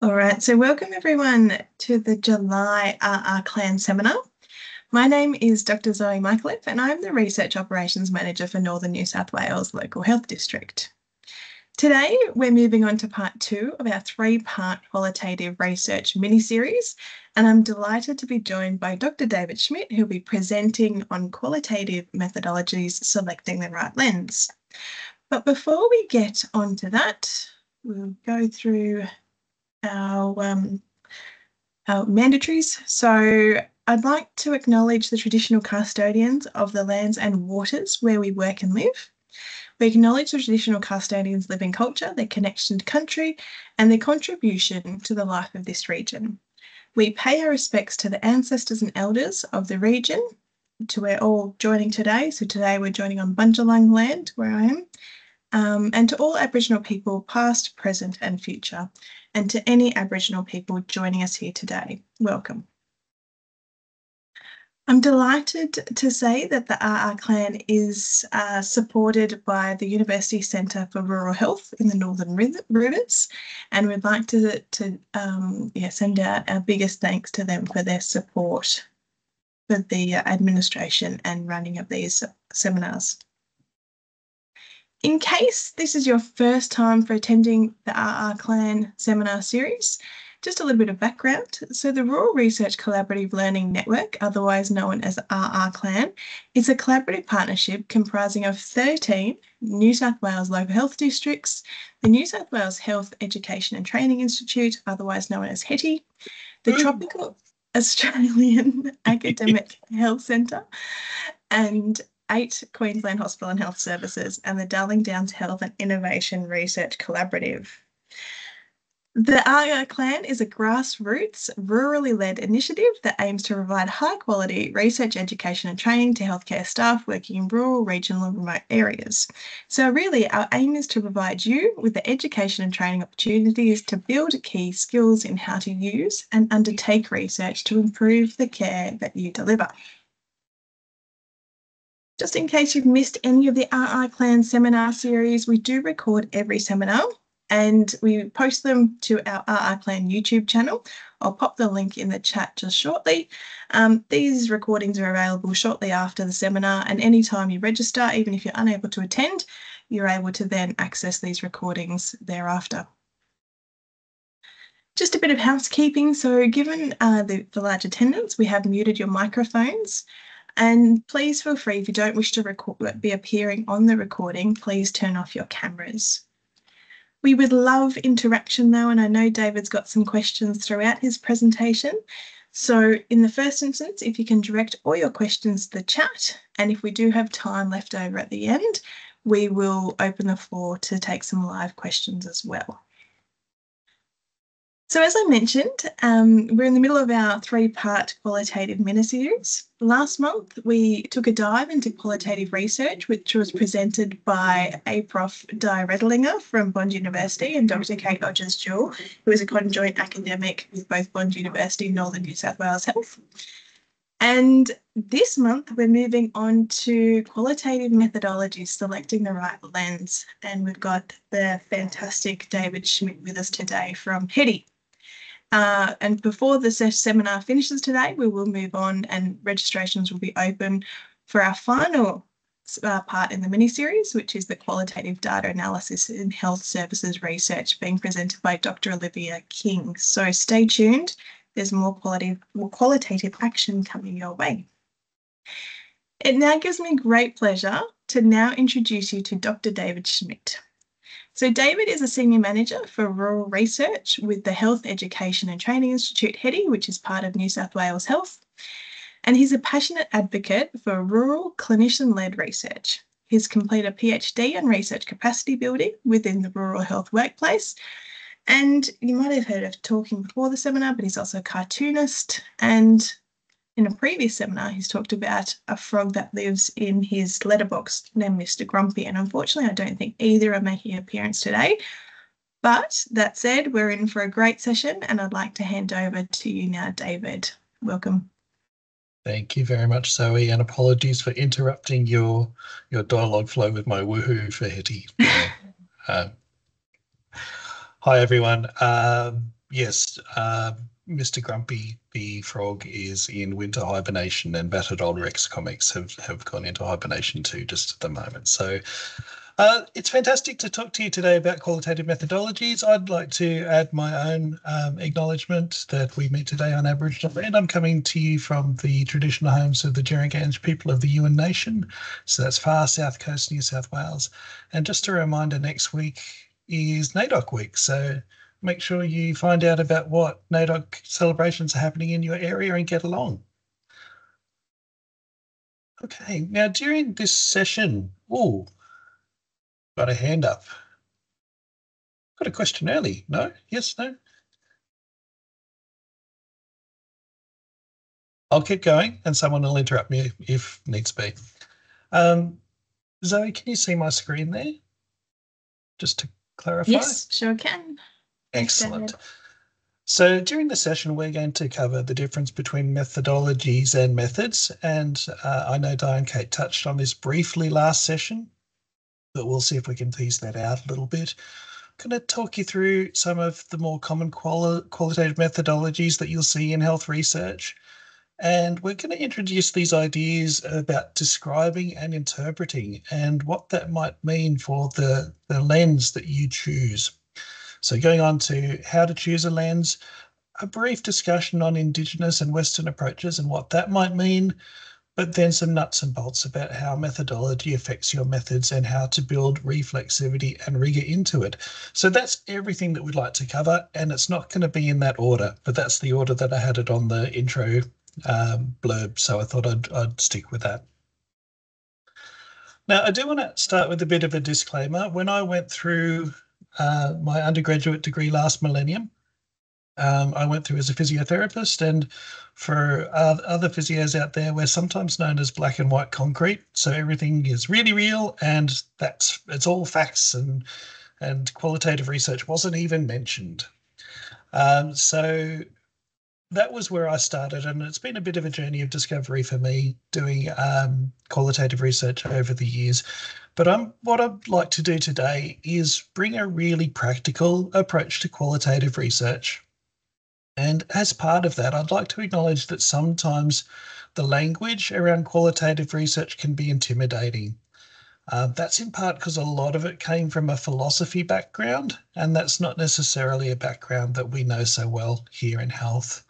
All right, so welcome everyone to the July RRClan seminar. My name is Dr Zoe Michaeliff and I'm the Research Operations Manager for Northern New South Wales Local Health District. Today we're moving on to part two of our three-part qualitative research mini-series, and I'm delighted to be joined by Dr David Schmidt, who'll be presenting on qualitative methodologies selecting the right lens. But before we get on to that, we'll go through our mandatories. So I'd like to acknowledge the traditional custodians of the lands and waters where we work and live. We acknowledge the traditional custodians' living culture, their connection to country, and their contribution to the life of this region. We pay our respects to the ancestors and elders of the region, to where all joining today. So today we're joining on Bundjalung land, where I am, and to all Aboriginal people, past, present, and future. And to any Aboriginal people joining us here today, welcome. I'm delighted to say that the RRClan is supported by the University Centre for Rural Health in the Northern Rivers, and we'd like to send out our biggest thanks to them for their support for the administration and running of these seminars. In case this is your first time for attending the RRClan seminar series, just a little bit of background. So the Rural Research Collaborative Learning Network, otherwise known as RRClan, is a collaborative partnership comprising of 13 New South Wales local health districts, the New South Wales Health Education and Training Institute, otherwise known as HETI, the Tropical Australian Academic Health Centre, and 8 Queensland Hospital and Health Services, and the Darling Downs Health and Innovation Research Collaborative. The RRClan is a grassroots, rurally led initiative that aims to provide high quality research, education and training to healthcare staff working in rural, regional and remote areas. So really our aim is to provide you with the education and training opportunities to build key skills in how to use and undertake research to improve the care that you deliver. Just in case you've missed any of the RRClan seminar series, we do record every seminar and we post them to our RRClan YouTube channel. I'll pop the link in the chat just shortly. These recordings are available shortly after the seminar, and anytime you register, even if you're unable to attend, you're able to then access these recordings thereafter. Just a bit of housekeeping. So given the large attendance, we have muted your microphones. And please feel free, if you don't wish to be appearing on the recording, please turn off your cameras. We would love interaction though, and I know David's got some questions throughout his presentation. So in the first instance, if you can direct all your questions to the chat, and if we do have time left over at the end, we will open the floor to take some live questions as well. So as I mentioned, we're in the middle of our three-part qualitative miniseries. Last month, we took a dive into qualitative research, which was presented by APROF Di Redlinger from Bond University and Dr Kate Rodgers-Jewell, who is a conjoint academic with both Bond University and Northern New South Wales Health. And this month, we're moving on to qualitative methodologies, selecting the right lens. And we've got the fantastic David Schmidt with us today from HETI. And before the seminar finishes today, we will move on and registrations will be open for our final part in the mini-series, which is the qualitative data analysis in health services research being presented by Dr. Olivia King. So stay tuned. There's more qualitative action coming your way. It now gives me great pleasure to now introduce you to Dr. David Schmidt. So David is a Senior Manager for Rural Research with the Health Education and Training Institute, HETI, which is part of New South Wales Health. And he's a passionate advocate for rural clinician-led research. He's completed a PhD in research capacity building within the rural health workplace. And you might have heard of talking before the seminar, but he's also a cartoonist. And in a previous seminar, he's talked about a frog that lives in his letterbox named Mr. Grumpy. And unfortunately, I don't think either are making an appearance today. But that said, we're in for a great session and I'd like to hand over to you now, David. Welcome. Thank you very much, Zoe, and apologies for interrupting your dialogue flow with my woohoo for HETI. Hi, everyone. Yes, Mr. Grumpy the frog is in winter hibernation, and Batadol Rex comics have gone into hibernation too just at the moment. So it's fantastic to talk to you today about qualitative methodologies. I'd like to add my own acknowledgement that we meet today on Aboriginal land. I'm coming to you from the traditional homes of the Jerringange people of the UN Nation. So that's far south coast, New South Wales. And just a reminder, next week is NAIDOC week. So make sure you find out about what NAIDOC celebrations are happening in your area and get along. Okay, now during this session, oh, got a hand up. Got a question early, no? Yes, no? I'll keep going and someone will interrupt me if needs be. Zoe, can you see my screen there? Just to clarify. Yes, sure can. Excellent. So during the session, we're going to cover the difference between methodologies and methods. And I know Di and Kate touched on this briefly last session, but we'll see if we can tease that out a little bit. I'm going to talk you through some of the more common qualitative methodologies that you'll see in health research. And we're going to introduce these ideas about describing and interpreting and what that might mean for the lens that you choose. So going on to how to choose a lens, a brief discussion on Indigenous and Western approaches and what that might mean, but then some nuts and bolts about how methodology affects your methods and how to build reflexivity and rigor into it. So that's everything that we'd like to cover, and it's not going to be in that order, but that's the order that I had it on the intro blurb, so I thought I'd stick with that. Now, I do want to start with a bit of a disclaimer. When I went through my undergraduate degree last millennium, I went through as a physiotherapist, and for other physios out there, we're sometimes known as black and white concrete. So everything is really real, and it's all facts, and qualitative research wasn't even mentioned. So that was where I started, and it's been a bit of a journey of discovery for me doing qualitative research over the years. But what I'd like to do today is bring a really practical approach to qualitative research. And as part of that, I'd like to acknowledge that sometimes the language around qualitative research can be intimidating. That's in part because a lot of it came from a philosophy background, and that's not necessarily a background that we know so well here in health.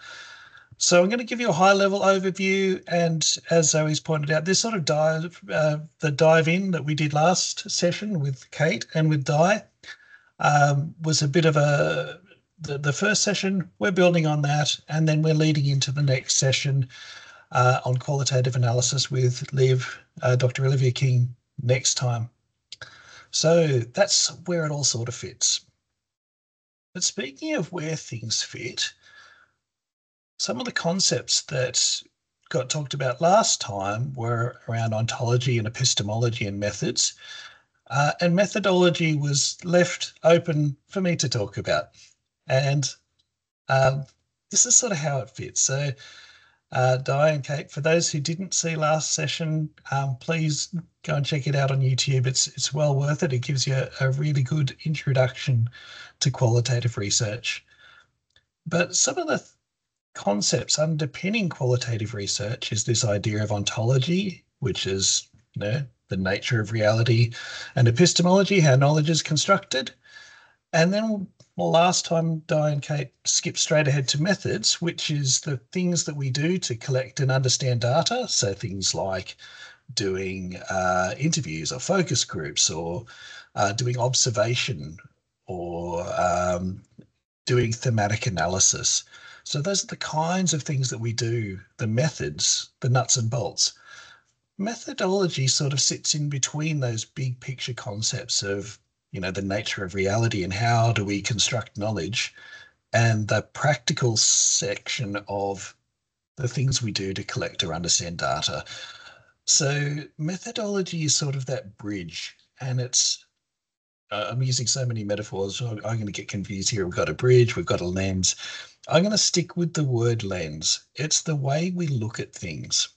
So I'm going to give you a high-level overview, and as Zoe's pointed out, this sort of dive in that we did last session with Kate and with Di was a bit of the first session. We're building on that, and then we're leading into the next session on qualitative analysis with Dr. Olivia King next time. So that's where it all sort of fits. But speaking of where things fit, some of the concepts that got talked about last time were around ontology and epistemology and methods, and methodology was left open for me to talk about. And this is sort of how it fits. So Di and Kate, for those who didn't see last session, please go and check it out on YouTube. It's well worth it. It gives you a really good introduction to qualitative research. But some of the concepts underpinning qualitative research is this idea of ontology, which is, you know, the nature of reality, and epistemology, how knowledge is constructed. And then, well, last time Di and Kate skipped straight ahead to methods, which is the things that we do to collect and understand data. So things like doing interviews or focus groups, or doing observation, or doing thematic analysis. So those are the kinds of things that we do, the methods, the nuts and bolts. Methodology sort of sits in between those big picture concepts of, you know, the nature of reality and how do we construct knowledge, and the practical section of the things we do to collect or understand data. So methodology is sort of that bridge, and it's, I'm using so many metaphors, so I'm going to get confused here. We've got a bridge, we've got a lens. I'm going to stick with the word lens. It's the way we look at things.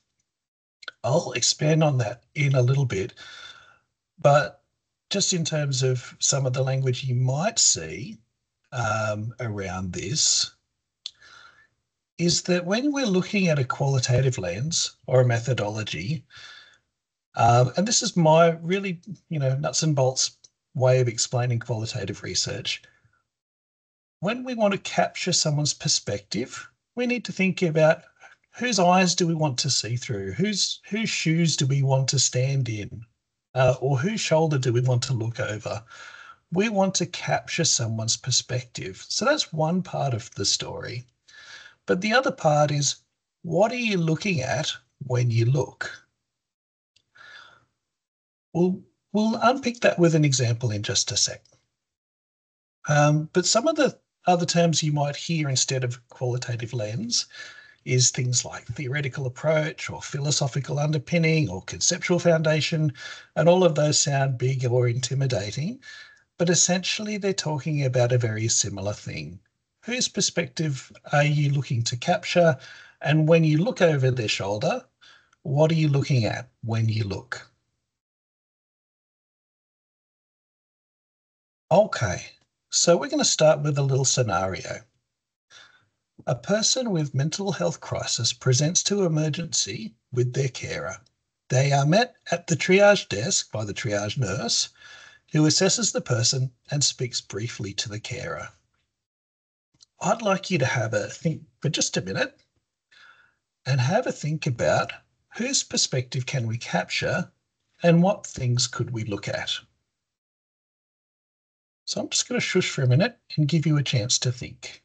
I'll expand on that in a little bit, but just in terms of some of the language you might see, around this is that when we're looking at a qualitative lens or a methodology, and this is my really, nuts and bolts way of explaining qualitative research. When we want to capture someone's perspective, we need to think about whose eyes do we want to see through, whose shoes do we want to stand in, or whose shoulder do we want to look over. We want to capture someone's perspective. So that's one part of the story. But the other part is, what are you looking at when you look? We'll unpick that with an example in just a sec. But some of the other terms you might hear instead of qualitative lens is things like theoretical approach or philosophical underpinning or conceptual foundation, and all of those sound big or intimidating, but essentially they're talking about a very similar thing. Whose perspective are you looking to capture? And when you look over their shoulder, what are you looking at when you look? Okay, so we're going to start with a little scenario. A person with mental health crisis presents to emergency with their carer. They are met at the triage desk by the triage nurse, who assesses the person and speaks briefly to the carer. I'd like you to have a think for just a minute and have a think about whose perspective can we capture and what things could we look at. So I'm just going to shush for a minute and give you a chance to think.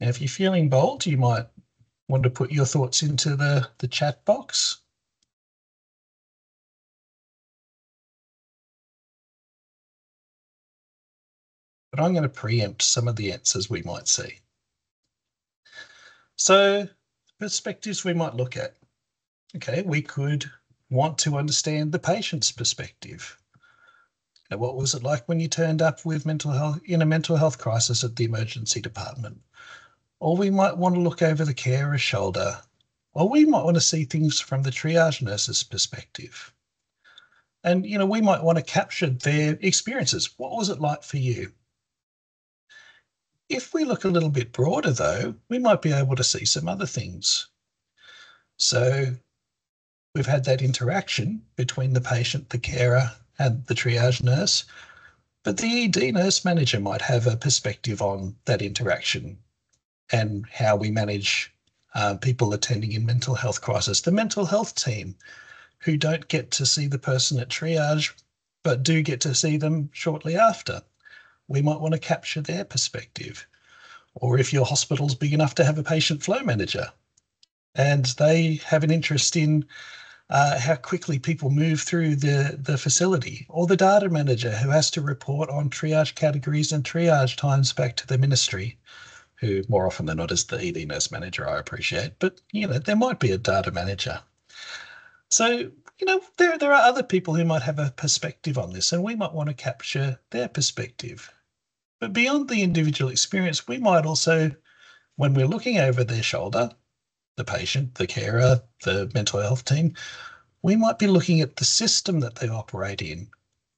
Now, if you're feeling bold, you might want to put your thoughts into the chat box. But I'm going to preempt some of the answers we might see. So perspectives we might look at. Okay, we could want to understand the patient's perspective. Now, what was it like when you turned up with mental health in a mental health crisis at the emergency department? Or we might want to look over the carer's shoulder, or we might want to see things from the triage nurse's perspective. And, we might want to capture their experiences. What was it like for you? If we look a little bit broader, though, we might be able to see some other things. So we've had that interaction between the patient, the carer, and the triage nurse, but the ED nurse manager might have a perspective on that interaction and how we manage people attending in mental health crisis. The mental health team, who don't get to see the person at triage, but do get to see them shortly after. We might want to capture their perspective. Or if your hospital's big enough to have a patient flow manager, and they have an interest in how quickly people move through the facility, or the data manager who has to report on triage categories and triage times back to the ministry, who more often than not is the ED nurse manager, I appreciate, but there might be a data manager. So, there are other people who might have a perspective on this, and we might want to capture their perspective. But beyond the individual experience, we might also, when we're looking over their shoulder, the patient, the carer, the mental health team, we might be looking at the system that they operate in,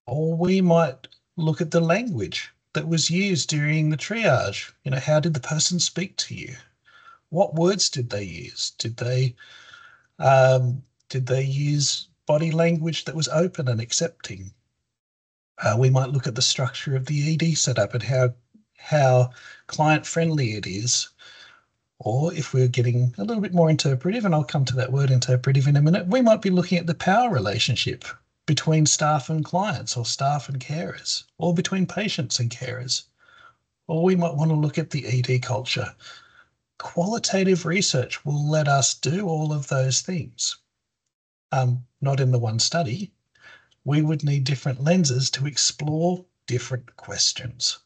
or we might look at the language that was used during the triage. How did the person speak to you? What words did they use? Did they use body language that was open and accepting? We might look at the structure of the ED setup and how client-friendly it is. Or if we're getting a little bit more interpretive, and I'll come to that word interpretive in a minute, we might be looking at the power relationship between staff and clients, or staff and carers, or between patients and carers. Or we might want to look at the ED culture. Qualitative research will let us do all of those things. Not in the one study. We would need different lenses to explore different questions.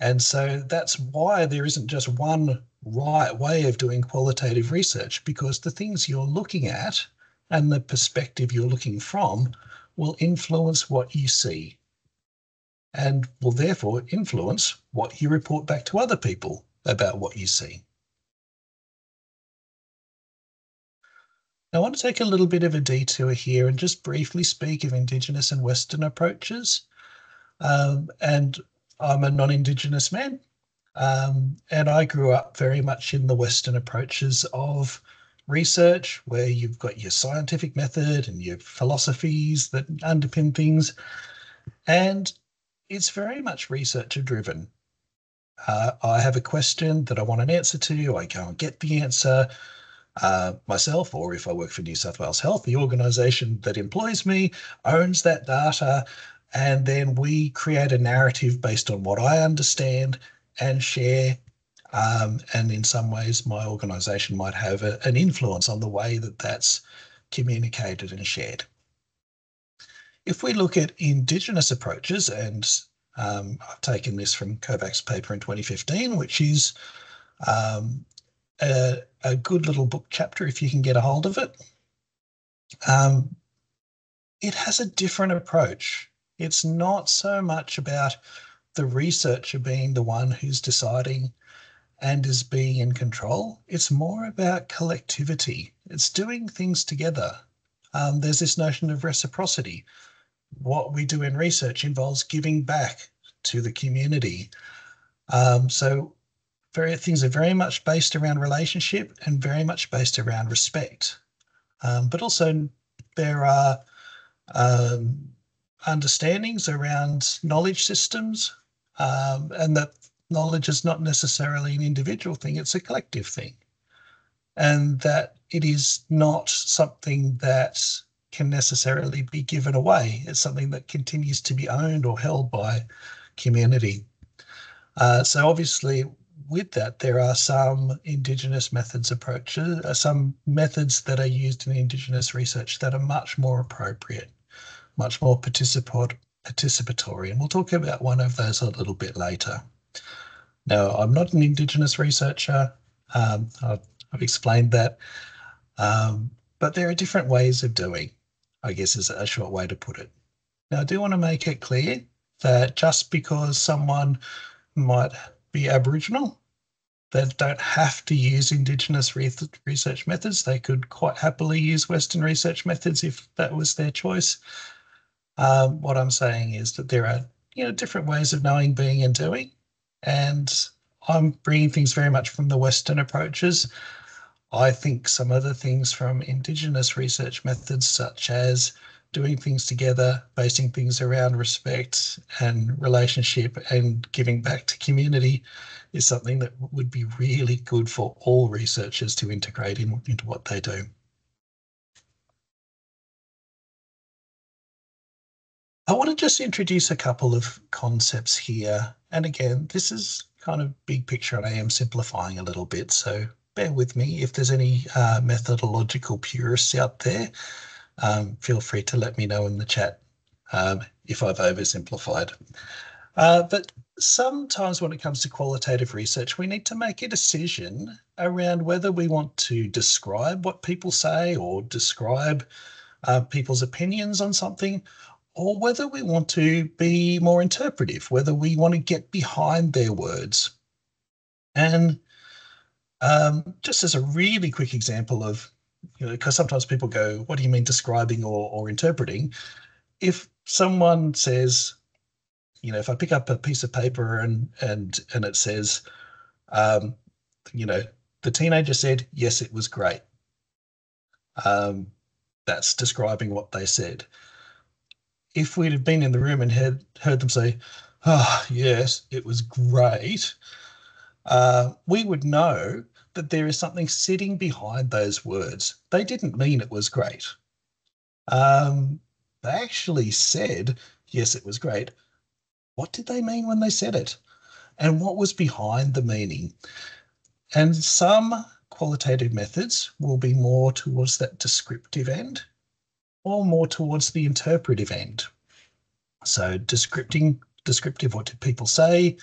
And so that's why there isn't just one right way of doing qualitative research, because the things you're looking at and the perspective you're looking from will influence what you see and will therefore influence what you report back to other people about what you see. I want to take a little bit of a detour here and just briefly speak of Indigenous and Western approaches. And I'm a non-Indigenous man, and I grew up very much in the Western approaches of research, where you've got your scientific method and your philosophies that underpin things. And it's very much researcher driven. I have a question that I want an answer to. I can't get the answer myself, or if I work for New South Wales Health, the organisation that employs me owns that data, and then we create a narrative based on what I understand and share. And in some ways, my organisation might have an influence on the way that that's communicated and shared. If we look at Indigenous approaches, and I've taken this from Kovacs' paper in 2015, which is a good little book chapter if you can get a hold of it. It has a different approach. It's not so much about the researcher being the one who's deciding and is being in control. It's more about collectivity. It's doing things together. There's this notion of reciprocity. What we do in research involves giving back to the community. So things are very much based around relationship and very much based around respect. But also there are understandings around knowledge systems, and that knowledge is not necessarily an individual thing, it's a collective thing. And that it is not something that can necessarily be given away. It's something that continues to be owned or held by community. So obviously with that, there are some Indigenous methods approaches, some methods that are used in Indigenous research that are much more appropriate, much more participatory. And we'll talk about one of those a little bit later. Now, I'm not an Indigenous researcher. I've explained that. But there are different ways of doing, I guess, is a short way to put it. Now, I do want to make it clear that just because someone might be Aboriginal, they don't have to use Indigenous research methods. They could quite happily use Western research methods if that was their choice. What I'm saying is that there are, different ways of knowing, being and doing. And I'm bringing things very much from the Western approaches. I think some other things from Indigenous research methods, such as doing things together, basing things around respect and relationship and giving back to community, is something that would be really good for all researchers to integrate into what they do. I want to just introduce a couple of concepts here. And again, this is kind of big picture and I am simplifying a little bit, so bear with me. If there's any methodological purists out there, feel free to let me know in the chat if I've oversimplified. But sometimes when it comes to qualitative research, we need to make a decision around whether we want to describe what people say or describe people's opinions on something, or whether we want to be more interpretive, whether we want to get behind their words. And just as a really quick example of, because sometimes people go, what do you mean describing or interpreting? If someone says, if I pick up a piece of paper and it says, the teenager said, yes, it was great. That's describing what they said. If we'd have been in the room and had heard them say, oh, yes, it was great, we would know that there is something sitting behind those words. They didn't mean it was great. They actually said, yes, it was great. What did they mean when they said it? And what was behind the meaning? And some qualitative methods will be more towards that descriptive end or more towards the interpretive end. So descriptive, what did people say?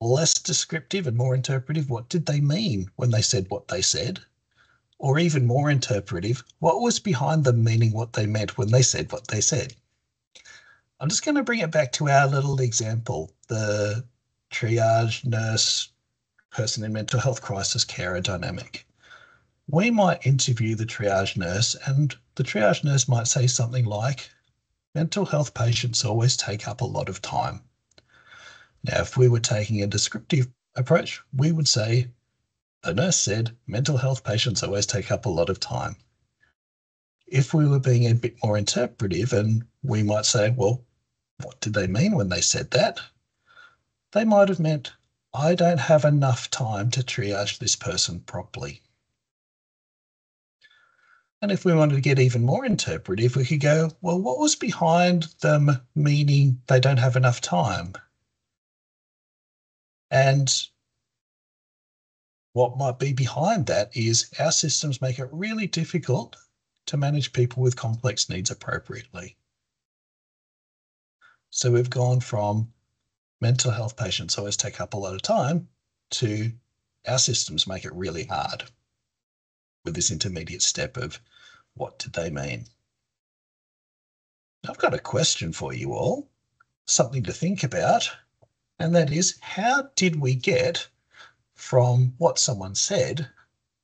Less descriptive and more interpretive, what did they mean when they said what they said? or even more interpretive, what was behind them meaning what they meant when they said what they said. I'm just going to bring it back to our little example, the triage nurse, person in mental health crisis carer dynamic. We might interview the triage nurse and the triage nurse might say something like, mental health patients always take up a lot of time. Now, if we were taking a descriptive approach, we would say, the nurse said, mental health patients always take up a lot of time. If we were being a bit more interpretive, and we might say, well, what did they mean when they said that? They might have meant, I don't have enough time to triage this person properly. And if we wanted to get even more interpretive, we could go, well, what was behind them meaning they don't have enough time? And what might be behind that is our systems make it really difficult to manage people with complex needs appropriately. So we've gone from mental health patients always take up a lot of time to our systems make it really hard with this intermediate step of what did they mean? I've got a question for you all, something to think about, and that is, how did we get from what someone said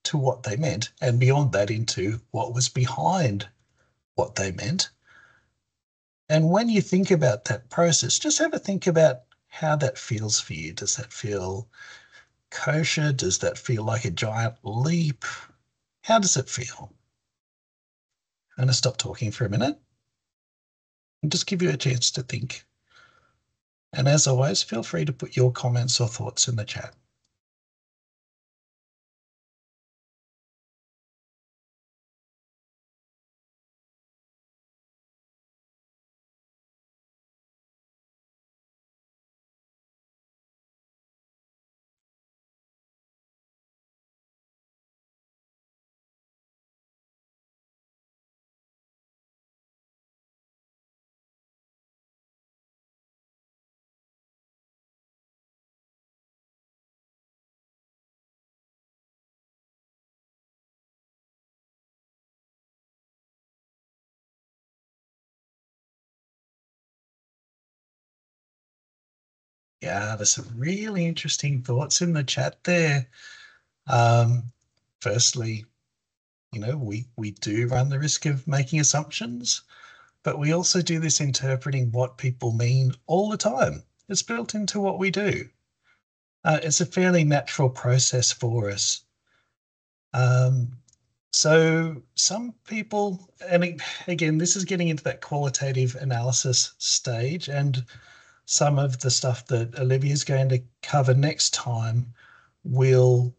to what they meant, and beyond that into what was behind what they meant? And when you think about that process, just have a think about how that feels for you. Does that feel kosher? Does that feel like a giant leap? How does it feel? I'm going to stop talking for a minute and just give you a chance to think. And as always, feel free to put your comments or thoughts in the chat. Yeah, there's some really interesting thoughts in the chat there. Firstly, we do run the risk of making assumptions, but we also do this interpreting what people mean all the time. It's built into what we do. It's a fairly natural process for us. So some people, and again, this is getting into that qualitative analysis stage, and some of the stuff that Olivia's going to cover next time will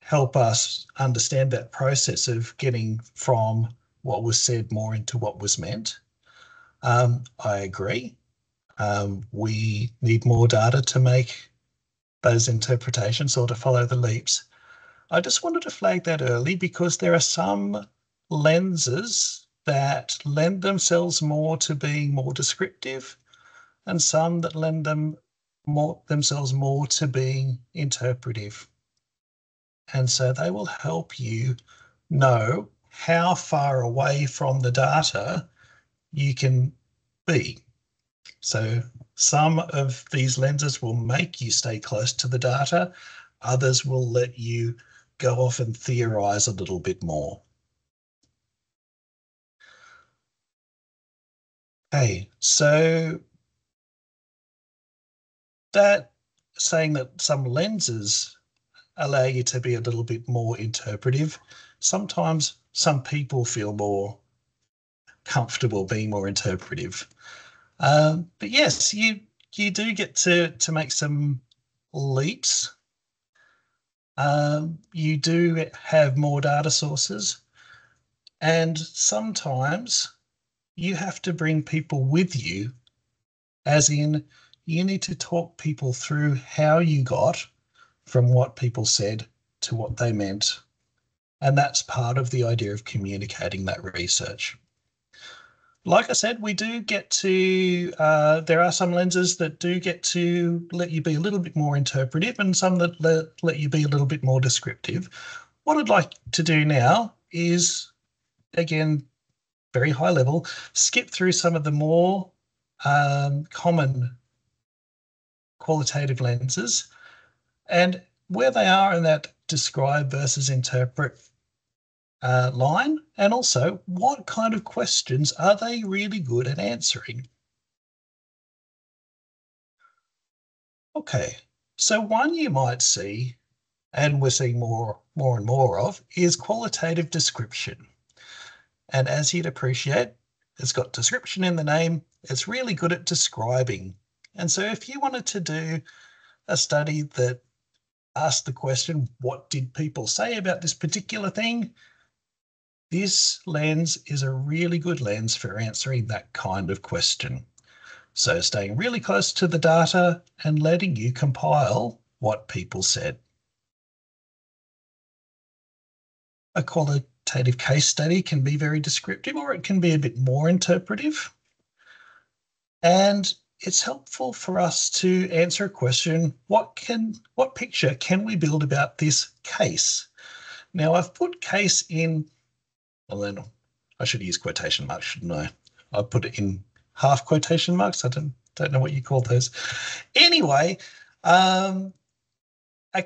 help us understand that process of getting from what was said more into what was meant. I agree. We need more data to make those interpretations or to follow the leaps. I just wanted to flag that early because there are some lenses that lend themselves more to being more descriptive, and some that lend themselves more to being interpretive. And so they will help you know how far away from the data you can be. So some of these lenses will make you stay close to the data, others will let you go off and theorize a little bit more. Okay, so that saying that some lenses allow you to be a little bit more interpretive. Sometimes some people feel more comfortable being more interpretive. But yes, you do get to make some leaps. You do have more data sources, and sometimes you have to bring people with you, as in, you need to talk people through how you got from what people said to what they meant. And that's part of the idea of communicating that research. Like I said, we do get to, there are some lenses that do get to let you be a little bit more interpretive and some that let you be a little bit more descriptive. What I'd like to do now is, again, very high level, skip through some of the more common qualitative lenses, and where they are in that describe versus interpret line, and also what kind of questions are they really good at answering. Okay, so one you might see, and we're seeing more and more of, is qualitative description. And as you'd appreciate, it's got description in the name. It's really good at describing. And so if you wanted to do a study that asked the question, what did people say about this particular thing? This lens is a really good lens for answering that kind of question. So staying really close to the data and letting you compile what people said. A qualitative case study can be very descriptive, or it can be a bit more interpretive. And it's helpful for us to answer a question, what picture can we build about this case? Now I've put case in, well then I should use quotation marks, shouldn't I? I put it in half quotation marks. I don't know what you call those. Anyway, a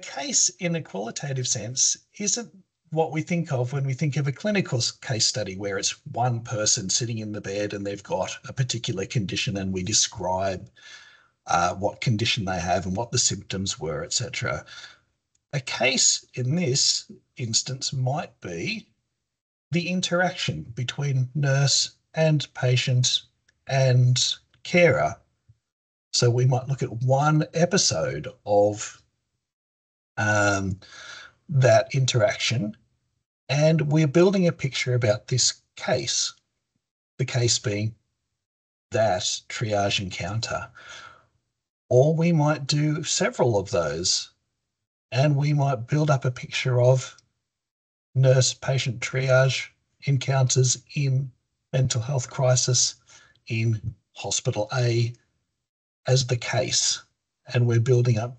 case in a qualitative sense isn't what we think of when we think of a clinical case study, where it's one person sitting in the bed and they've got a particular condition and we describe what condition they have and what the symptoms were, etc. A case in this instance might be the interaction between nurse and patient and carer. So we might look at one episode of that interaction, and we're building a picture about this case, the case being that triage encounter. Or we might do several of those, and we might build up a picture of nurse-patient triage encounters in mental health crisis in hospital A as the case, and we're building up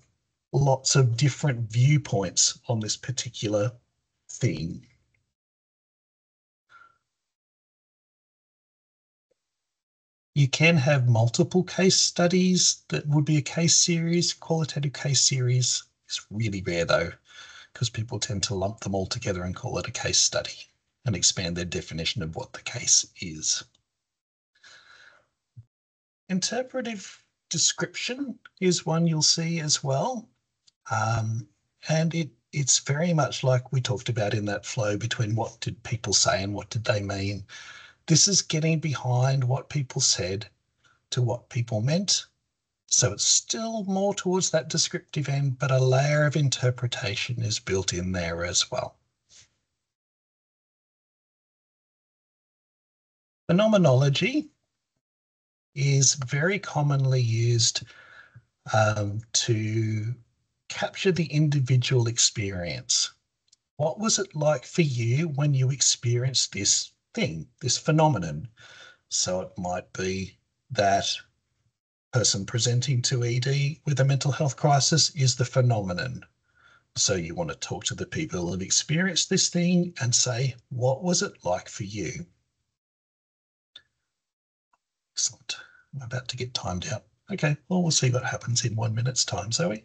lots of different viewpoints on this particular thing. You can have multiple case studies that would be a case series. Qualitative case series is really rare though, because people tend to lump them all together and call it a case study and expand their definition of what the case is. Interpretive description is one you'll see as well. And it's very much like we talked about in that flow between what did people say and what did they mean. This is getting behind what people said to what people meant. So it's still more towards that descriptive end, but a layer of interpretation is built in there as well. Phenomenology is very commonly used to capture the individual experience. What was it like for you when you experienced this thing, this phenomenon? So it might be that person presenting to ED with a mental health crisis is the phenomenon. So you want to talk to the people who have experienced this thing and say, what was it like for you? Excellent. I'm about to get timed out. Okay, well, we'll see what happens in 1 minute's time, Zoe.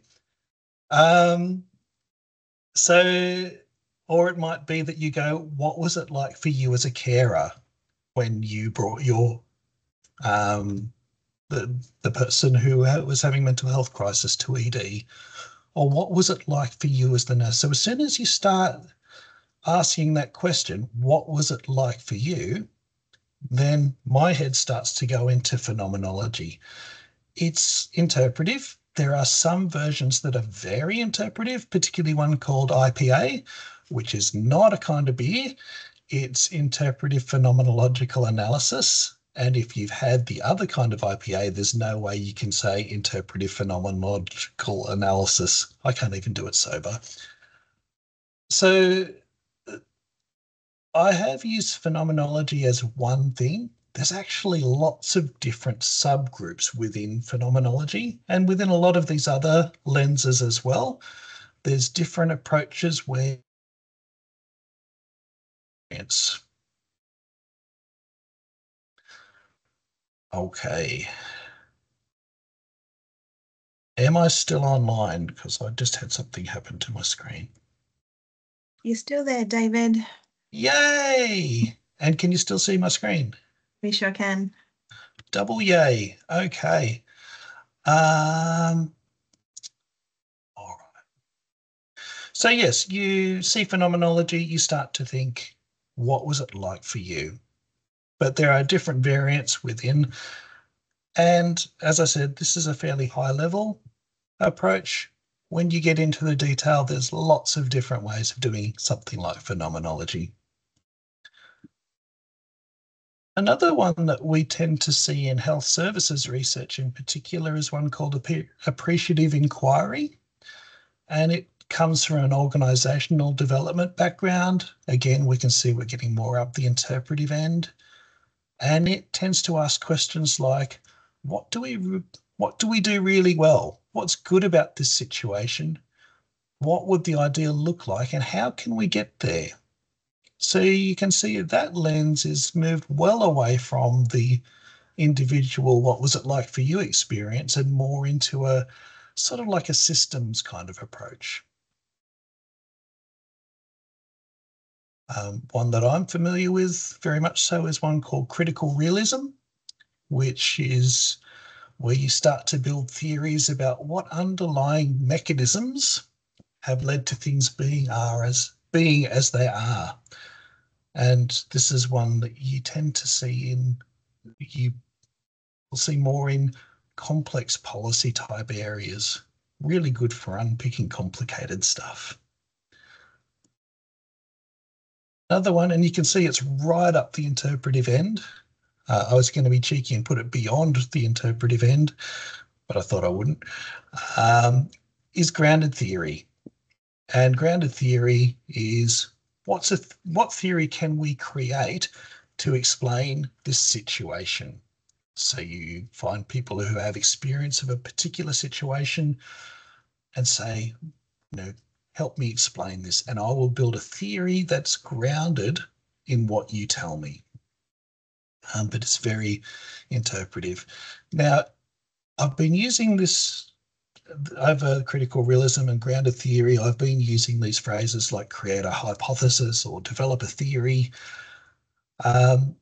Or it might be that you go, what was it like for you as a carer when you brought your, the person who was having mental health crisis to ED? Or what was it like for you as the nurse? So as soon as you start asking that question, what was it like for you? Then my head starts to go into phenomenology. It's interpretive. There are some versions that are very interpretive, particularly one called IPA, which is not a kind of beer. It's interpretive phenomenological analysis. And if you've had the other kind of IPA, there's no way you can say interpretive phenomenological analysis. I can't even do it sober. So I have used phenomenology as one thing. There's actually lots of different subgroups within phenomenology and within a lot of these other lenses as well. There's different approaches where experience. Okay. Am I still online? Because I just had something happen to my screen. You're still there, David. Yay! And can you still see my screen? We sure can. Double yay. Okay. All right. So yes, you see phenomenology, you start to think, what was it like for you? But there are different variants within. And as I said, this is a fairly high level approach. When you get into the detail, there's lots of different ways of doing something like phenomenology. Another one that we tend to see in health services research in particular is one called appreciative inquiry. And it comes from an organizational development background. Again, we can see we're getting more up the interpretive end. And it tends to ask questions like, what do we do really well? What's good about this situation? What would the ideal look like and how can we get there? So you can see that lens is moved well away from the individual, what was it like for you experience, and more into a sort of like a systems kind of approach. One that I'm familiar with very much so is one called critical realism, which is where you start to build theories about what underlying mechanisms have led to things being as they are. And this is one that you tend to see in, you will see more in complex policy type areas. Really good for unpicking complicated stuff. Another one, and you can see it's right up the interpretive end. I was going to be cheeky and put it beyond the interpretive end, but I thought I wouldn't, is grounded theory. And grounded theory is what theory can we create to explain this situation? So you find people who have experience of a particular situation and say, you know, help me explain this, and I will build a theory that's grounded in what you tell me. But it's very interpretive. Now, I've been using this over critical realism and grounded theory. I've been using these phrases like create a hypothesis or develop a theory. And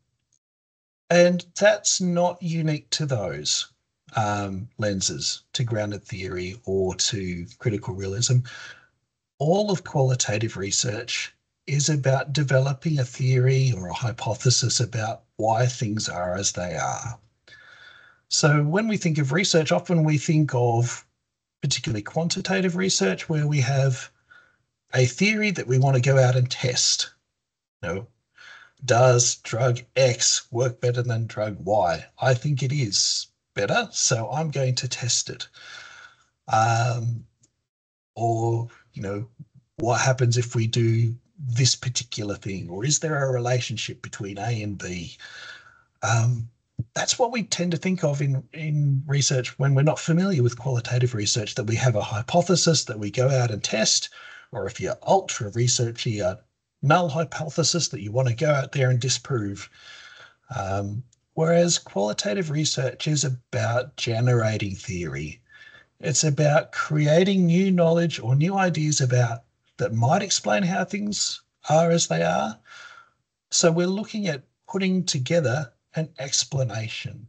that's not unique to those lenses, to grounded theory or to critical realism. All of qualitative research is about developing a theory or a hypothesis about why things are as they are. So when we think of research, often we think of particularly quantitative research where we have a theory that we want to go out and test. You know, does drug X work better than drug Y? I think it is better, so I'm going to test it. Or, you know, what happens if we do this particular thing, or is there a relationship between A and B? That's what we tend to think of in research when we're not familiar with qualitative research, that we have a hypothesis that we go out and test, or if you're ultra researchy, a null hypothesis that you want to go out there and disprove. Whereas qualitative research is about generating theory. It's about creating new knowledge or new ideas about that might explain how things are as they are. So we're looking at putting together an explanation.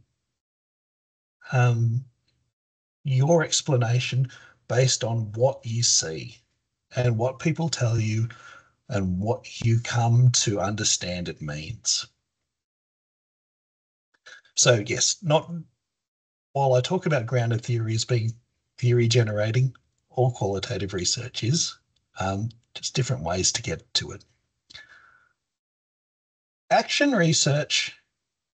Your explanation based on what you see and what people tell you and what you come to understand it means. So yes, while I talk about grounded theory as being theory generating, all qualitative research is, just different ways to get to it. Action research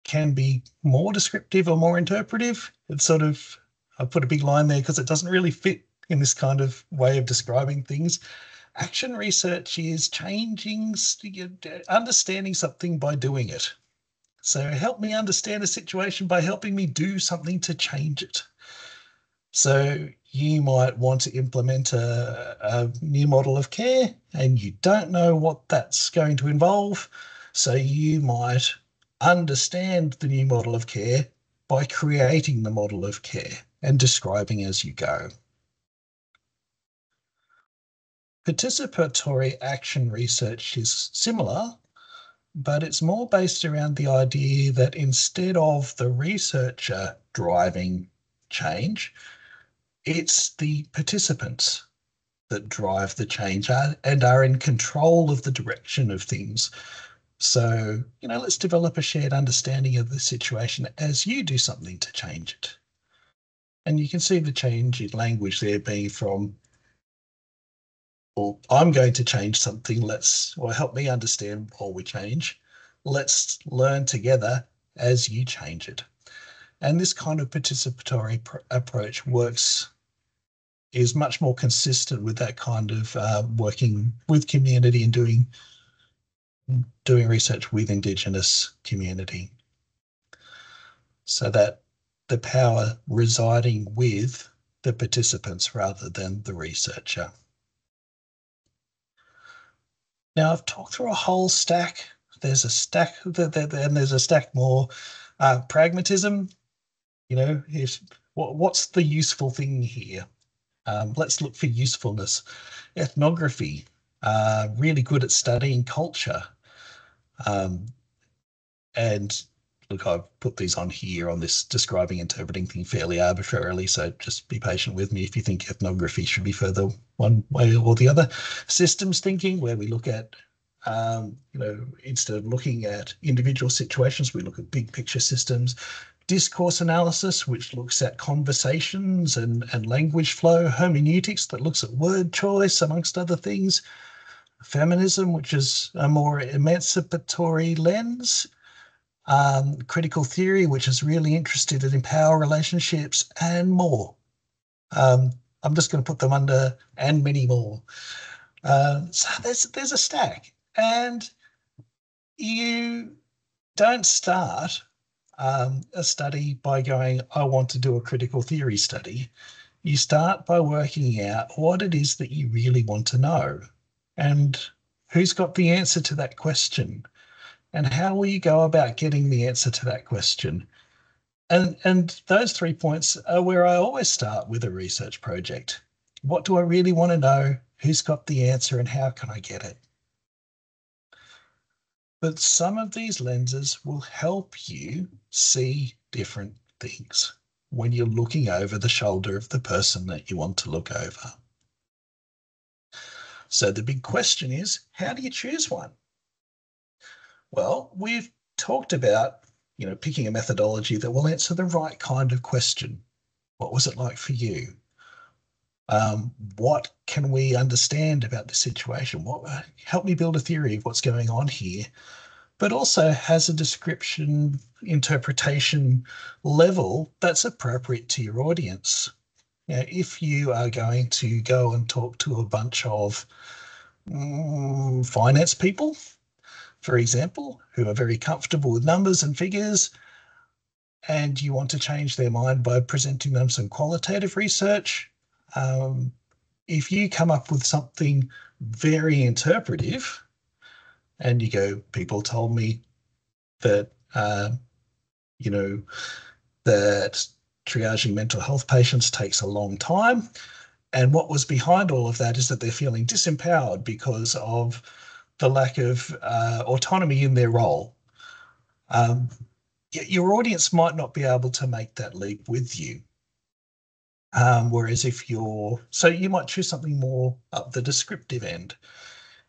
can be more descriptive or more interpretive. It's sort of, I put a big line there because it doesn't really fit in this kind of way of describing things. Action research is changing, understanding something by doing it. So help me understand a situation by helping me do something to change it. So you might want to implement a new model of care and you don't know what that's going to involve. So you might understand the new model of care by creating the model of care and describing as you go. Participatory action research is similar, but it's more based around the idea that instead of the researcher driving change, it's the participants that drive the change and are in control of the direction of things. So, you know, let's develop a shared understanding of the situation as you do something to change it. And you can see the change in language there being from, well, I'm going to change something, or help me understand while we change. Let's learn together as you change it. And this kind of participatory approach is much more consistent with that kind of working with community and doing research with Indigenous community. So that the power residing with the participants rather than the researcher. Now I've talked through a whole stack. There's a stack and there's a stack more. Pragmatism, you know, what's the useful thing here? Let's look for usefulness. Ethnography, really good at studying culture. And look, I've put these on here on this describing, interpreting thing fairly arbitrarily, so just be patient with me if you think ethnography should be further one way or the other. Systems thinking, where we look at, you know, instead of looking at individual situations, we look at big picture systems. Discourse analysis, which looks at conversations and language flow. Hermeneutics, that looks at word choice, amongst other things. Feminism, which is a more emancipatory lens. Critical theory, which is really interested in power relationships, and more. I'm just going to put them under and many more. So there's a stack, and you don't start a study by going, I want to do a critical theory study. You start by working out what it is that you really want to know and who's got the answer to that question. And how will you go about getting the answer to that question? And those 3 points are where I always start with a research project. What do I really want to know? Who's got the answer and how can I get it? But some of these lenses will help you see different things when you're looking over the shoulder of the person that you want to look over. So the big question is, how do you choose one? Well, we've talked about, you know, picking a methodology that will answer the right kind of question. What was it like for you? What can we understand about the situation? What help me build a theory of what's going on here, but also has a description, interpretation level that's appropriate to your audience. You know, if you are going to go and talk to a bunch of finance people, for example, who are very comfortable with numbers and figures, and you want to change their mind by presenting them some qualitative research, if you come up with something very interpretive and you go, people told me that, you know, that triaging mental health patients takes a long time. And what was behind all of that is that they're feeling disempowered because of the lack of autonomy in their role. Your audience might not be able to make that leap with you. Whereas so you might choose something more up the descriptive end.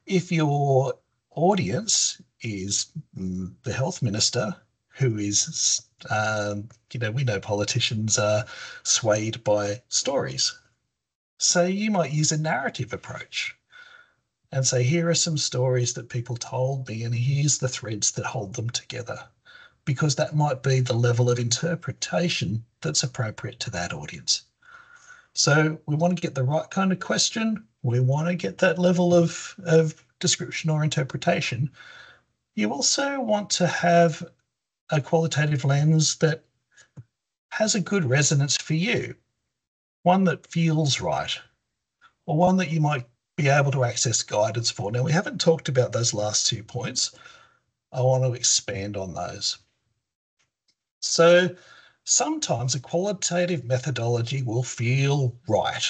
If your audience is the health minister, who is, you know, we know politicians are swayed by stories. So you might use a narrative approach and say, here are some stories that people told me and here's the threads that hold them together, because that might be the level of interpretation that's appropriate to that audience. So we want to get the right kind of question. We want to get that level of description or interpretation. You also want to have a qualitative lens that has a good resonance for you, one that feels right, or one that you might be able to access guidance for. Now, we haven't talked about those last 2 points, I want to expand on those. So sometimes a qualitative methodology will feel right.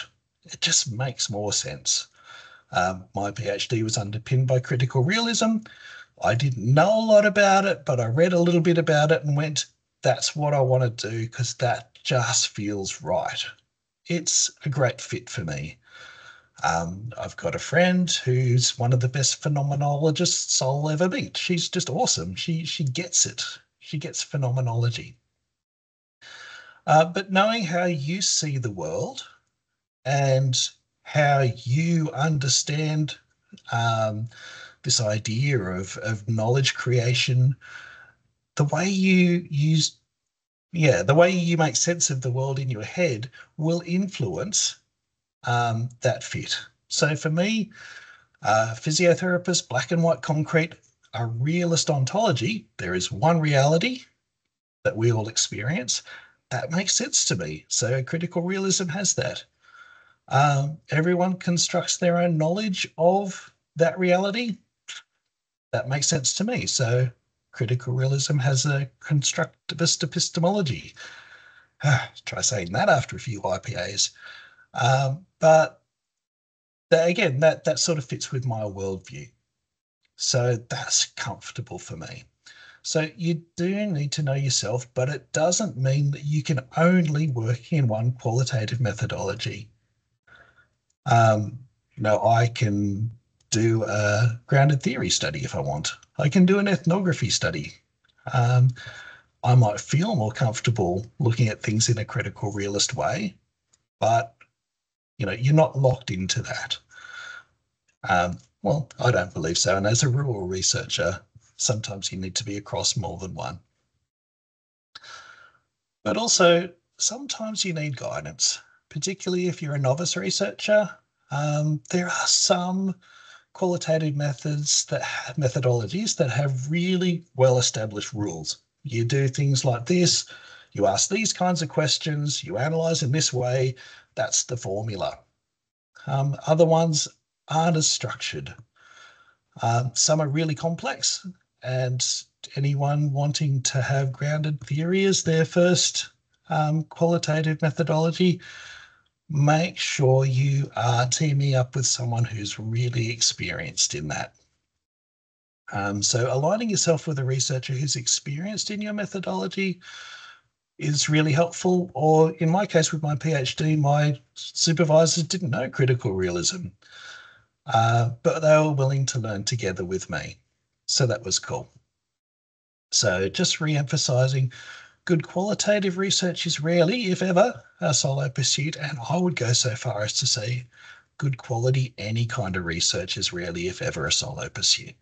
It just makes more sense. My PhD was underpinned by critical realism. I didn't know a lot about it, but I read a little bit about it and went, that's what I want to do because that just feels right. It's a great fit for me. I've got a friend who's one of the best phenomenologists I'll ever meet. She's just awesome. She gets it. She gets phenomenology. But knowing how you see the world and how you understand this idea of knowledge creation, the way you use, the way you make sense of the world in your head will influence that fit. So for me, physiotherapist, black and white concrete, a realist ontology, there is one reality that we all experience. That makes sense to me. So critical realism has that. Everyone constructs their own knowledge of that reality. That makes sense to me. So critical realism has a constructivist epistemology. Try saying that after a few IPAs. But that, again, that sort of fits with my worldview. So that's comfortable for me. So you do need to know yourself, but it doesn't mean that you can only work in one qualitative methodology. I can do a grounded theory study if I want. I can do an ethnography study. I might feel more comfortable looking at things in a critical realist way, but you're not locked into that. Well, I don't believe so. And as a rural researcher, sometimes you need to be across more than one. But also, sometimes you need guidance, particularly if you're a novice researcher. There are some qualitative methodologies that have really well-established rules. You do things like this, you ask these kinds of questions, you analyze in this way, that's the formula. Other ones aren't as structured. Some are really complex, and anyone wanting to have grounded theory as their first qualitative methodology, make sure you are teaming up with someone who's really experienced in that. So aligning yourself with a researcher who's experienced in your methodology is really helpful. Or in my case with my PhD, my supervisors didn't know critical realism, but they were willing to learn together with me. So that was cool. So just re-emphasizing, good qualitative research is rarely, if ever, a solo pursuit, and I would go so far as to say good quality, any kind of research is rarely, if ever, a solo pursuit.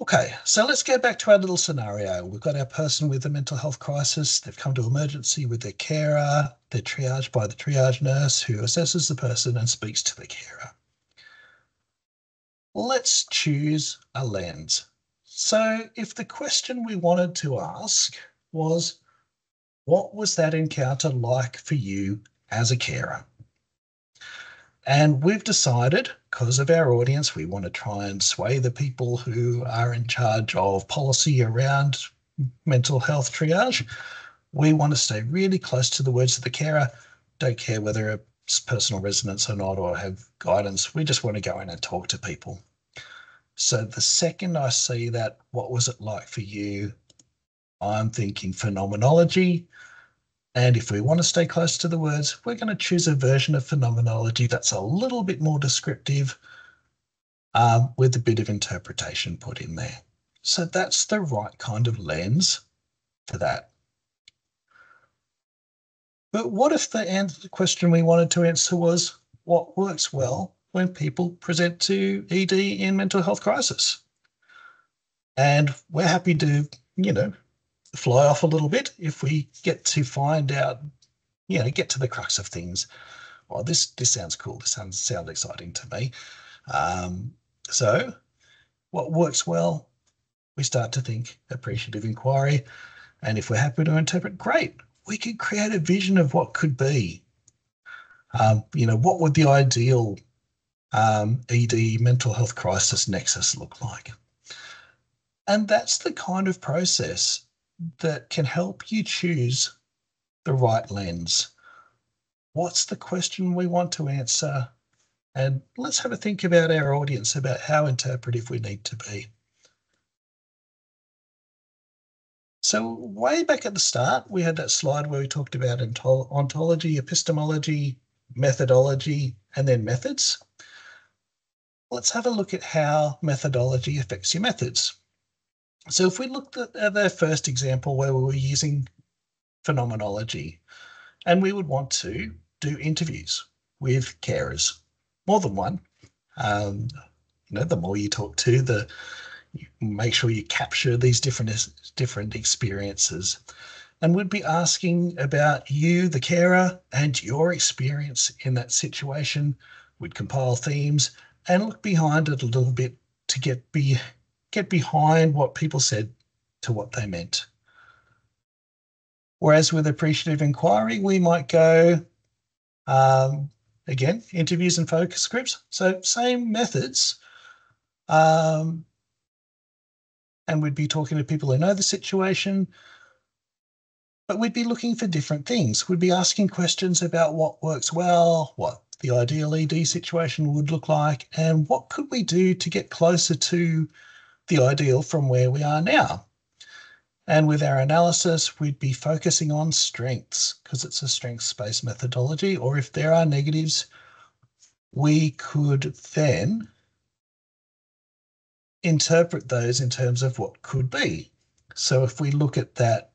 Okay, so let's go back to our little scenario. We've got our person with a mental health crisis. They've come to emergency with their carer. They're triaged by the triage nurse who assesses the person and speaks to the carer. Let's choose a lens. So if the question we wanted to ask was, what was that encounter like for you as a carer? And we've decided, because of our audience, we want to try and sway the people who are in charge of policy around mental health triage. We want to stay really close to the words of the carer. Don't care whether it's personal resonance or not, or have guidance. We just want to go in and talk to people. So the second I see that, what was it like for you? I'm thinking phenomenology. And if we want to stay close to the words, we're going to choose a version of phenomenology that's a little bit more descriptive with a bit of interpretation put in there. So that's the right kind of lens for that. But what if the question we wanted to answer was, what works well when people present to ED in mental health crisis? And we're happy to, fly off a little bit if we get to find out, get to the crux of things. Well, this sounds cool. This sounds exciting to me. So what works well? We start to think appreciative inquiry. And if we're happy to interpret, great. We could create a vision of what could be. What would the ideal ED mental health crisis nexus look like? And that's the kind of process that can help you choose the right lens. What's the question we want to answer? And let's have a think about our audience, about how interpretive we need to be. So way back at the start, we had that slide where we talked about ontology, epistemology, methodology, and then methods. Let's have a look at how methodology affects your methods. So if we looked at the first example where we were using phenomenology, and we would want to do interviews with carers, more than one. The more you talk to, you make sure you capture these different experiences. And we'd be asking about you, the carer, and your experience in that situation. We'd compile themes and look behind it a little bit to get behind what people said to what they meant. Whereas with appreciative inquiry, we might go, again, interviews and focus groups. So same methods. And we'd be talking to people who know the situation, but we'd be looking for different things. We'd be asking questions about what works well, what the ideal ED situation would look like, and what could we do to get closer to the ideal from where we are now. And with our analysis, we'd be focusing on strengths because it's a strengths-based methodology, or if there are negatives, we could then interpret those in terms of what could be. So if we look at that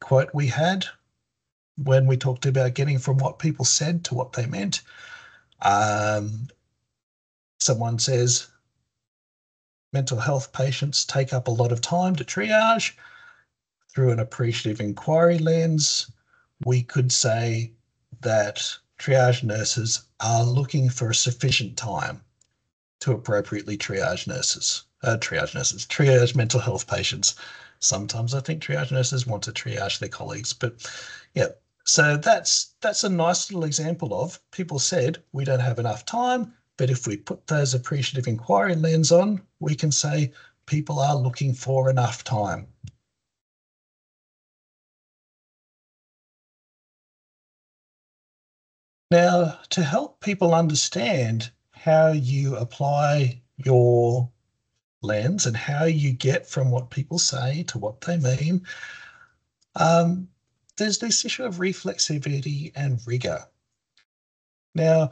quote we had when we talked about getting from what people said to what they meant, someone says, mental health patients take up a lot of time to triage. Through an appreciative inquiry lens, we could say that triage nurses are looking for a sufficient time to appropriately triage mental health patients. Sometimes I think triage nurses want to triage their colleagues, but yeah. So that's a nice little example of people said we don't have enough time, but if we put those appreciative inquiry lens on, we can say people are looking for enough time. Now, to help people understand how you apply your lens and how you get from what people say to what they mean, there's this issue of reflexivity and rigor. Now,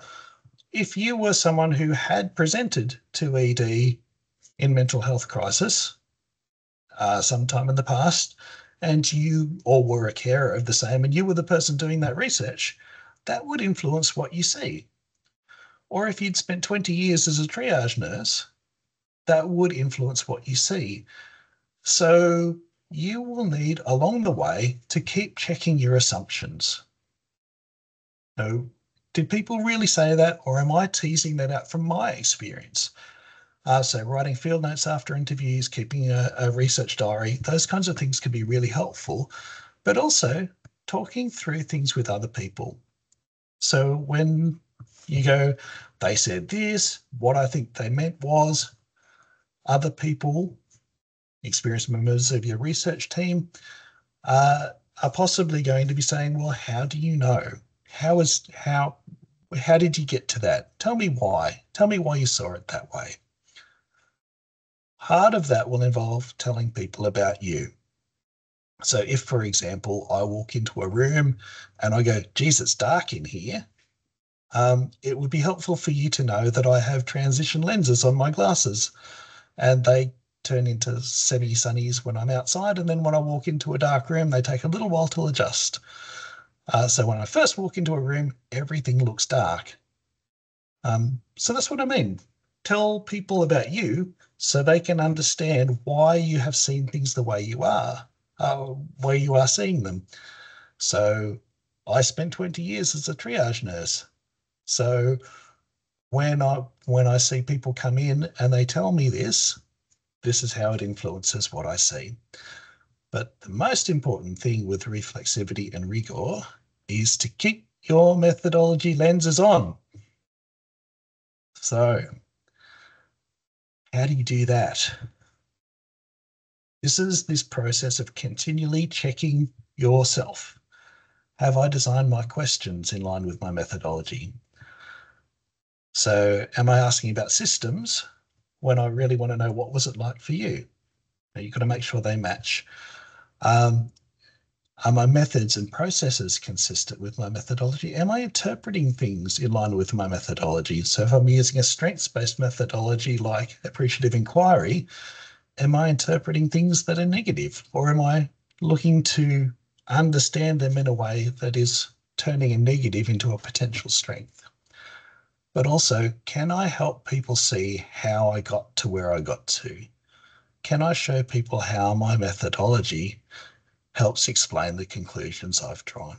if you were someone who had presented to ED in mental health crisis sometime in the past, and you all were a carer of the same, and you were the person doing that research, that would influence what you see. Or if you'd spent 20 years as a triage nurse, that would influence what you see. So you will need, along the way, to keep checking your assumptions. No, did people really say that, or am I teasing that out from my experience? So writing field notes after interviews, keeping a research diary, those kinds of things can be really helpful, but also talking through things with other people. So when you go, they said this, what I think they meant was, other people, experienced members of your research team, are possibly going to be saying, well, how do you know? How did you get to that? Tell me why. Tell me why you saw it that way. Part of that will involve telling people about you. So if, for example, I walk into a room and I go, geez, it's dark in here, it would be helpful for you to know that I have transition lenses on my glasses and they turn into semi-sunnies when I'm outside, and then when I walk into a dark room, they take a little while to adjust. So when I first walk into a room, everything looks dark. So that's what I mean. Tell people about you so they can understand why you have seen things the way you are, where you are seeing them. So I spent 20 years as a triage nurse. So when I see people come in and they tell me this, this is how it influences what I see. But the most important thing with reflexivity and rigor is to keep your methodology lenses on. So how do you do that? This is this process of continually checking yourself. Have I designed my questions in line with my methodology? So am I asking about systems when I really want to know what was it like for you? Now, you've got to make sure they match. Are my methods and processes consistent with my methodology? Am I interpreting things in line with my methodology? So if I'm using a strengths-based methodology like appreciative inquiry, am I interpreting things that are negative, or am I looking to understand them in a way that is turning a negative into a potential strength? But also, can I help people see how I got to where I got to? Can I show people how my methodology helps explain the conclusions I've drawn?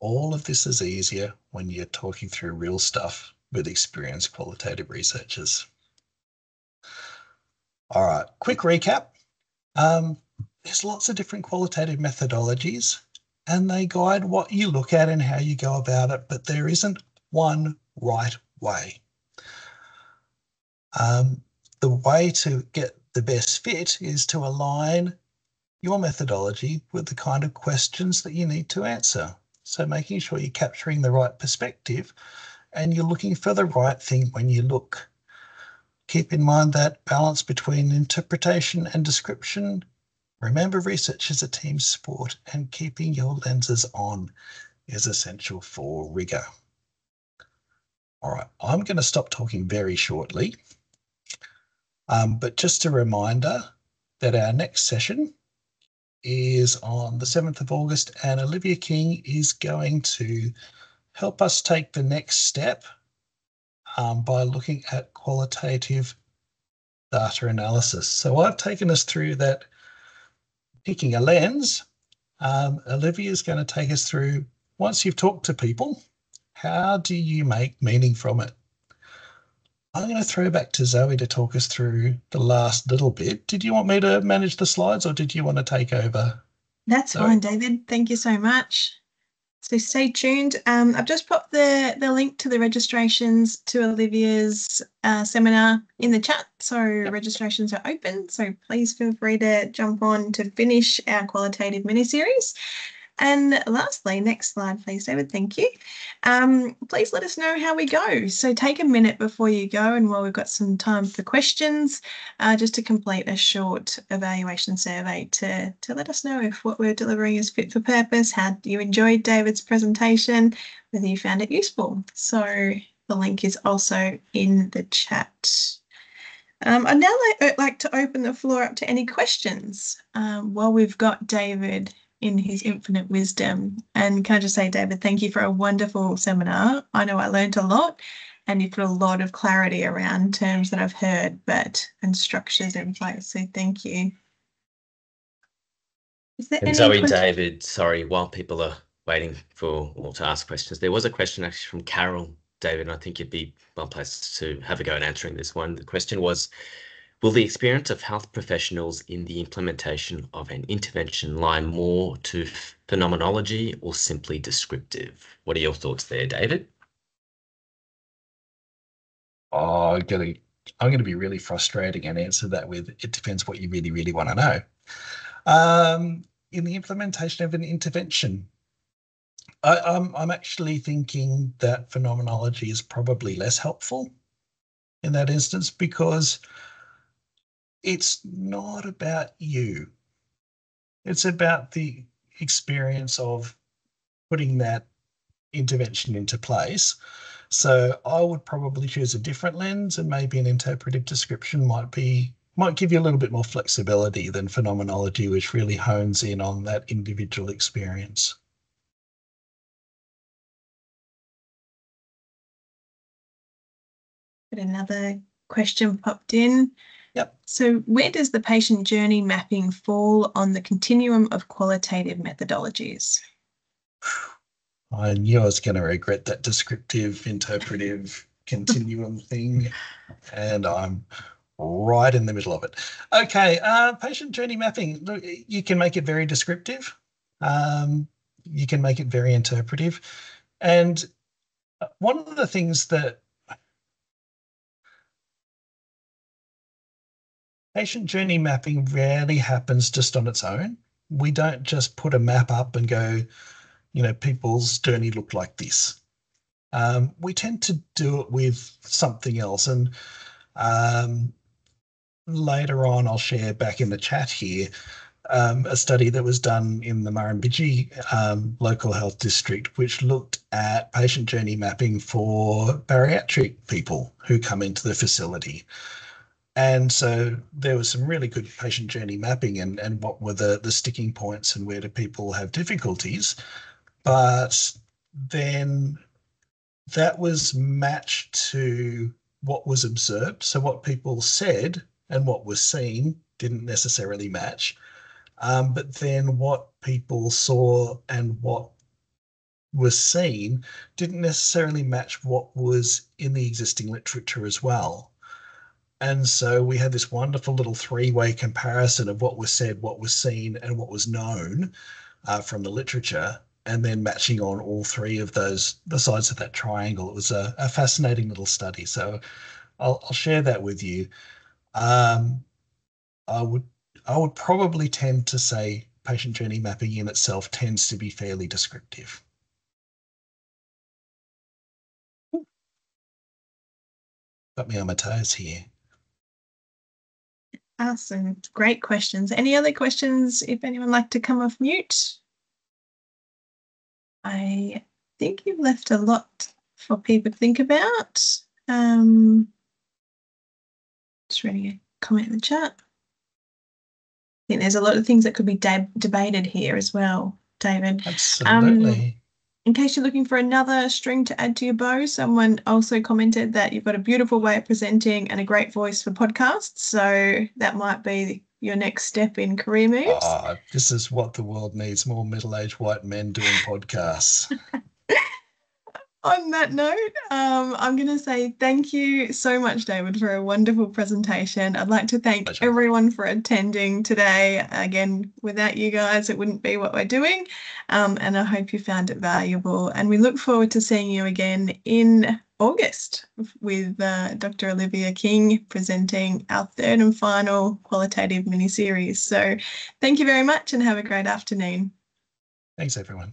All of this is easier when you're talking through real stuff with experienced qualitative researchers. All right, quick recap. There's lots of different qualitative methodologies, and they guide what you look at and how you go about it, but there isn't one right way. The way to get the best fit is to align your methodology with the kind of questions that you need to answer. So making sure you're capturing the right perspective and you're looking for the right thing when you look. Keep in mind that balance between interpretation and description. Remember, research is a team sport, and keeping your lenses on is essential for rigor. All right, I'm going to stop talking very shortly. But just a reminder that our next session is on the 7th of August, and Olivia King is going to help us take the next step by looking at qualitative data analysis. So I've taken us through that picking a lens. Olivia is going to take us through, once you've talked to people, how do you make meaning from it? I'm going to throw back to Zoe to talk us through the last little bit. Did you want me to manage the slides, or did you want to take over? That's fine, David. Thank you so much. So stay tuned. I've just popped the link to the registrations to Olivia's seminar in the chat. So registrations are open. So please feel free to jump on to finish our qualitative mini-series. And lastly, next slide, please, David. Thank you. Please let us know how we go. So take a minute before you go, and while we've got some time for questions, just to complete a short evaluation survey to let us know if what we're delivering is fit for purpose, how you enjoyed David's presentation, whether you found it useful. So the link is also in the chat. I'd now like to open the floor up to any questions while we've got David in his infinite wisdom. And can I just say, David, thank you for a wonderful seminar. I know I learned a lot, and you put a lot of clarity around terms that I've heard, but and structures in place. So thank you. Is there any Zoe, David, sorry, while people are waiting for or to ask questions, there was a question actually from Carol, David, and I think you'd be well placed to have a go at answering this one. The question was, will the experience of health professionals in the implementation of an intervention lie more to phenomenology or simply descriptive? What are your thoughts there, David? Oh, I'm going to be really frustrating and answer that with, it depends what you really, really want to know. In the implementation of an intervention, I'm actually thinking that phenomenology is probably less helpful in that instance, because it's not about you. It's about the experience of putting that intervention into place. So I would probably choose a different lens, and maybe an interpretive description might give you a little bit more flexibility than phenomenology, which really hones in on that individual experience. But another question popped in. Yep. So where does the patient journey mapping fall on the continuum of qualitative methodologies? I knew I was going to regret that descriptive, interpretive continuum thing, and I'm right in the middle of it. Okay, patient journey mapping. Look, you can make it very descriptive. You can make it very interpretive. And One of the things that patient journey mapping rarely happens just on its own. We don't just put a map up and go, you know, people's journey looked like this. We tend to do it with something else. And later on, I'll share back in the chat here a study that was done in the Murrumbidgee local health district, which looked at patient journey mapping for bariatric people who come into the facility. And so there was some really good patient journey mapping and what were the sticking points and where do people have difficulties. But then that was matched to what was observed. So what people said and what was seen didn't necessarily match. But then what people saw and what was seen didn't necessarily match what was in the existing literature as well. And so we had this wonderful little three-way comparison of what was said, what was seen, and what was known from the literature, and then matching on all three of those, the sides of that triangle. It was a fascinating little study. So I'll share that with you. I would probably tend to say patient journey mapping in itself tends to be fairly descriptive. Ooh. Got me on my toes here. Awesome. Great questions. Any other questions if anyone like to come off mute? I think you've left a lot for people to think about. Just reading a comment in the chat. I think there's a lot of things that could be debated here as well, David. Absolutely. In case you're looking for another string to add to your bow, someone also commented that you've got a beautiful way of presenting and a great voice for podcasts. So that might be your next step in career moves. Oh, this is what the world needs, more middle-aged white men doing podcasts. On that note, I'm going to say thank you so much, David, for a wonderful presentation. I'd like to thank everyone for attending today. Again, without you guys, it wouldn't be what we're doing. And I hope you found it valuable. And we look forward to seeing you again in August with Dr. Olivia King presenting our third and final qualitative mini-series. So thank you very much and have a great afternoon. Thanks, everyone.